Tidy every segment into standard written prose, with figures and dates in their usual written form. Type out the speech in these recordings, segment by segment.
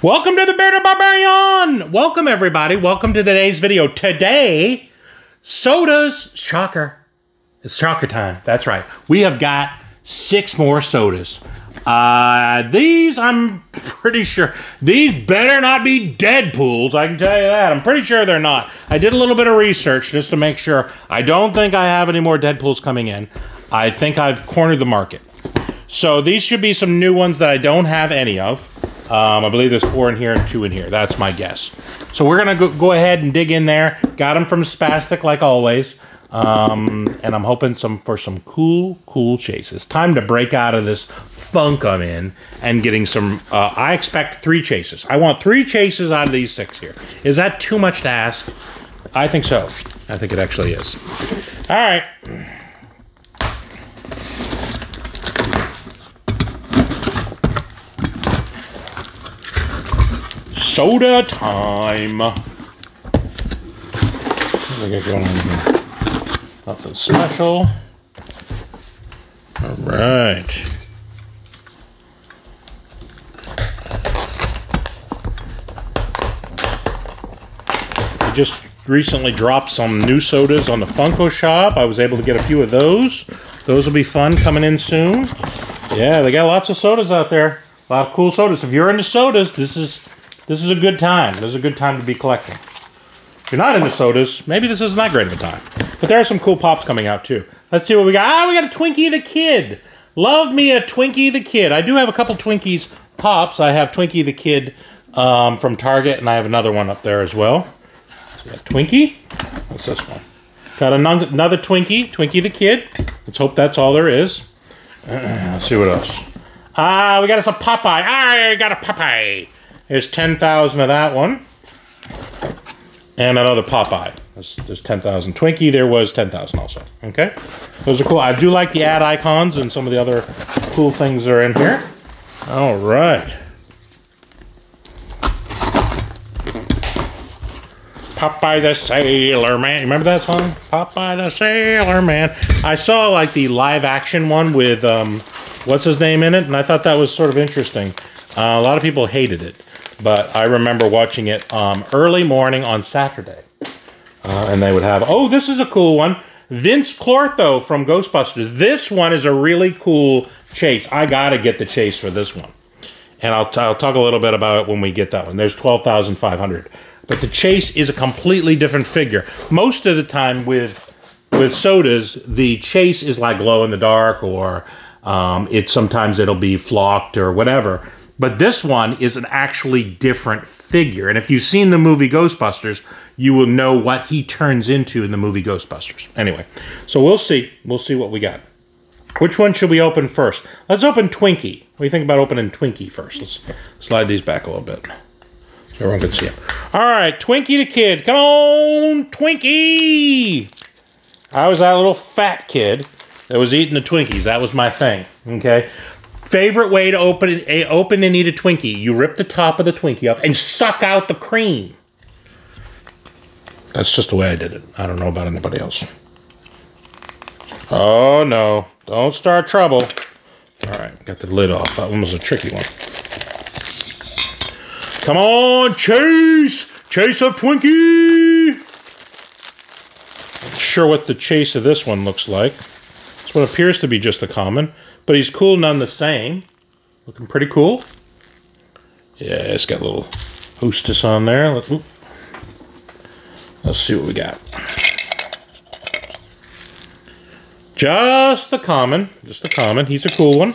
Welcome to the Bearded Barbarian! Welcome everybody, welcome to today's video. Today, sodas, shocker, it's shocker time, that's right. We have got 6 more sodas. These, I'm pretty sure, these better not be Deadpools, I can tell you that. I'm pretty sure they're not. I did a little bit of research just to make sure. I don't think I have any more Deadpools coming in. I think I've cornered the market. So these should be some new ones that I don't have any of. I believe there's 4 in here and 2 in here. That's my guess. So we're going to go ahead and dig in there. Got them from Spastic, like always. And I'm hoping for some cool chases. Time to break out of this funk I'm in and getting some... I expect 3 chases. I want 3 chases out of these 6 here. Is that too much to ask? I think so. I think it actually is. All right. Soda time. What do we got going on here? Nothing special. All right. I just recently dropped some new sodas on the Funko shop. I was able to get a few of those. Those will be fun coming in soon. Yeah, they got lots of sodas out there. A lot of cool sodas. If you're into sodas, this is a good time. This is a good time to be collecting. If you're not into sodas, maybe this isn't that great of a time. But there are some cool pops coming out, too. Let's see what we got. Ah, we got a Twinkie the Kid. Love me a Twinkie the Kid. I do have a couple Twinkies pops. I have Twinkie the Kid from Target, and I have another one up there as well. So we got Twinkie. What's this one? Got another Twinkie. Twinkie the Kid. Let's hope that's all there is. Let's see what else. Ah, we got us a Popeye. I got a Popeye. There's 10,000 of that one. And another Popeye. There's 10,000. Twinkie, there was 10,000 also. Okay? Those are cool. I do like the ad icons and some of the other cool things that are in here. All right. Popeye the Sailor Man. Remember that song? Popeye the Sailor Man. I saw, like, the live-action one with, what's-his-name in it, and I thought that was sort of interesting. A lot of people hated it. But I remember watching it early morning on Saturday. And they would have... Oh, this is a cool one. Vinz Clortho from Ghostbusters. This one is a really cool chase. I got to get the chase for this one. And I'll talk a little bit about it when we get that one. There's 12,500. But the chase is a completely different figure. Most of the time with sodas, the chase is like glow in the dark or sometimes it'll be flocked or whatever. But this one is an actually different figure. And if you've seen the movie Ghostbusters, you will know what he turns into in the movie Ghostbusters. Anyway, so we'll see. We'll see what we got. Which one should we open first? Let's open Twinkie. What do you think about opening Twinkie first? Let's slide these back a little bit so everyone can see them. All right, Twinkie the Kid. Come on, Twinkie! I was that little fat kid that was eating the Twinkies. That was my thing, okay? Favorite way to open and eat a Twinkie. You rip the top of the Twinkie off and suck out the cream. That's just the way I did it. I don't know about anybody else. Oh, no. Don't start trouble. All right. Got the lid off. That one was a tricky one. Come on, chase. Chase of Twinkie. Not sure what the chase of this one looks like. This one appears to be just a common. But he's cool none the same. Looking pretty cool. Yeah, it's got a little hostess on there. Let's see what we got. Just the common. Just the common. He's a cool one.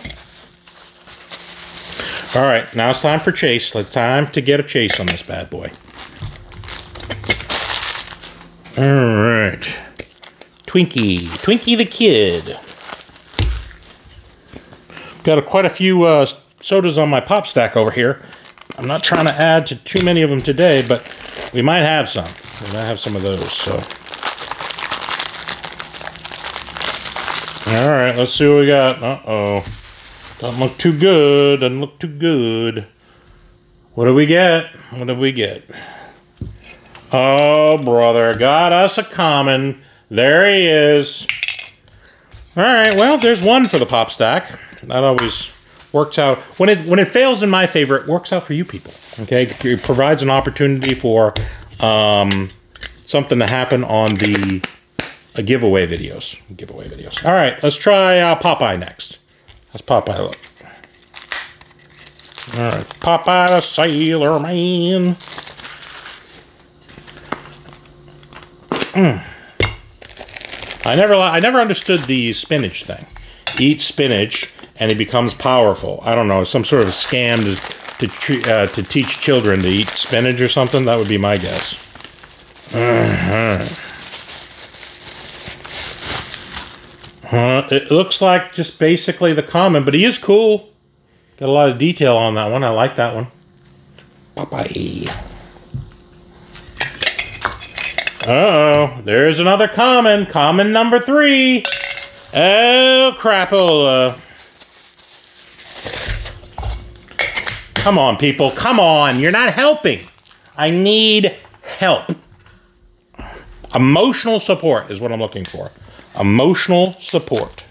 All right, now it's time for chase. It's time to get a chase on this bad boy. All right. Twinkie. Twinkie the Kid. Got quite a few sodas on my pop stack over here. I'm not trying to add to too many of them today, but we might have some. We might have some of those, so. All right, let's see what we got. Uh-oh. Doesn't look too good. Doesn't look too good. What do we get? What do we get? Oh, brother. Got us a common. There he is. All right, well, there's one for the pop stack. That always works out. When it fails in my favor, it works out for you people. Okay, it provides an opportunity for something to happen on the giveaway videos. All right, let's try Popeye next. How's Popeye look? All right, Popeye the Sailor Man. I never understood the spinach thing. Eat spinach and it becomes powerful. I don't know, some sort of scam to teach children to eat spinach or something. That would be my guess. It looks like just basically the common, but he is cool. Got a lot of detail on that one. I like that one. Popeye. Uh-oh, there's another common. Common number 3. Oh, crapola. Come on, people. Come on. You're not helping. I need help. Emotional support is what I'm looking for. Emotional support.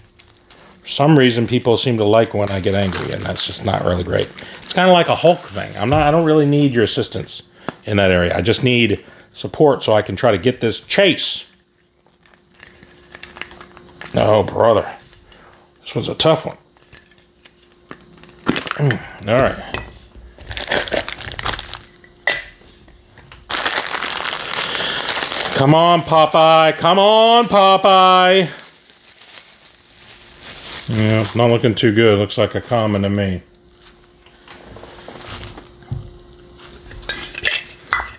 For some reason, people seem to like when I get angry, and that's just not really great. It's kind of like a Hulk thing. I don't really need your assistance in that area. I just need support so I can try to get this chase. Oh, brother. This one's a tough one. All right. Come on, Popeye. Come on, Popeye. Yeah, it's not looking too good. Looks like a common to me.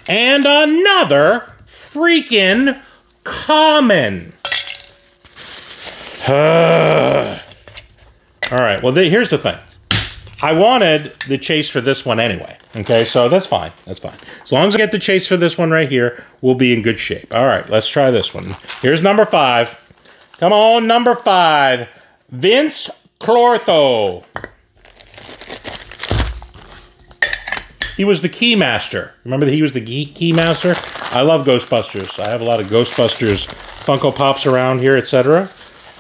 And another freaking common. All right, well, here's the thing. I wanted the chase for this one anyway, okay? So that's fine, that's fine. As long as I get the chase for this one right here, we'll be in good shape. All right, let's try this one. Here's number 5. Come on, number 5. Vinz Clortho. He was the key master. Remember that he was the key master? I love Ghostbusters. I have a lot of Ghostbusters Funko Pops around here, etc.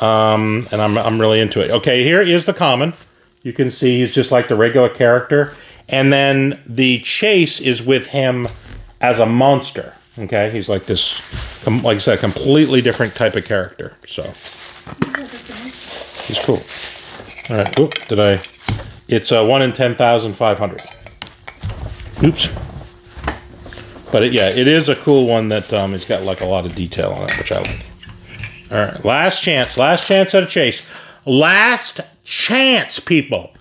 And I'm really into it. Okay, here is the common. You can see he's just like the regular character. And then the chase is with him as a monster. Okay, he's like this, like I said, completely different type of character. So, he's cool. All right, oop, did I? It's 1 in 10,500. Oops. But yeah, it is a cool one that it's got like a lot of detail on it, which I like. All right, last chance at a chase. Last chance, people.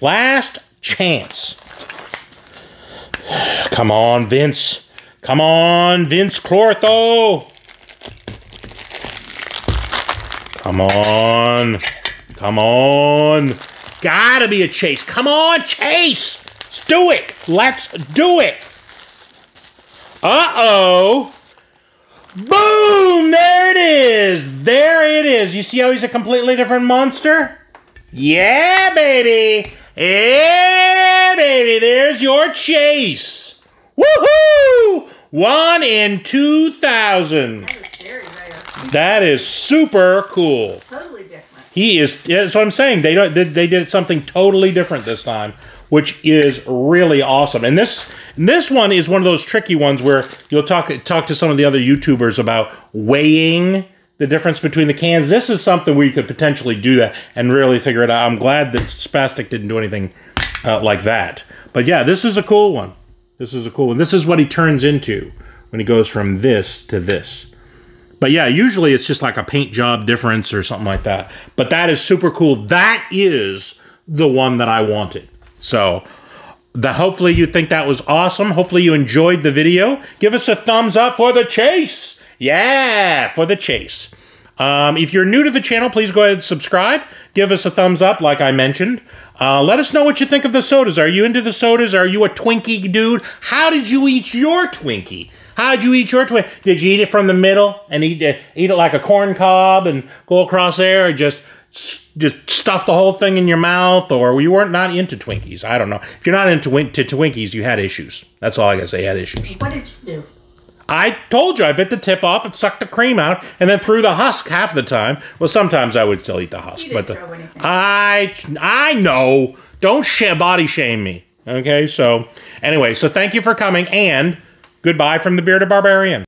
Last chance. Come on, Vinz. Come on, Vinz Clortho. Come on. Come on. Gotta be a chase. Come on, chase. Let's do it. Let's do it. Uh-oh. Boom! There it is! There it is! You see how he's a completely different monster? Yeah, baby! Yeah, baby! There's your chase! Woohoo! 1 in 2,000. That is very rare. That is super cool. Totally different. He is. That's what I'm saying. They did something totally different this time, which is really awesome. And this one is one of those tricky ones where you'll talk to some of the other YouTubers about weighing the difference between the cans. This is something where you could potentially do that and really figure it out. I'm glad that Spastic didn't do anything like that. But yeah, this is a cool one. This is a cool one. This is what he turns into when he goes from this to this. But yeah, usually it's just like a paint job difference or something like that. But that is super cool. That is the one that I wanted. So, hopefully you think that was awesome. Hopefully you enjoyed the video. Give us a thumbs up for the chase. Yeah, for the chase. If you're new to the channel, please go ahead and subscribe. Give us a thumbs up, like I mentioned. Let us know what you think of the sodas. Are you into the sodas? Are you a Twinkie dude? How did you eat your Twinkie? How did you eat your Twinkie? Did you eat it from the middle and eat it like a corn cob and go across there, or just stuff the whole thing in your mouth, or you weren't not into Twinkies? I don't know. If you're not into Twinkies, you had issues. That's all I gotta say, you had issues. What did you do? I told you, I bit the tip off and sucked the cream out and then threw the husk half the time. Well, sometimes I would still eat the husk. You didn't throw anything. I know. Don't body shame me. Okay, so anyway, so thank you for coming, and goodbye from the Bearded Barbarian.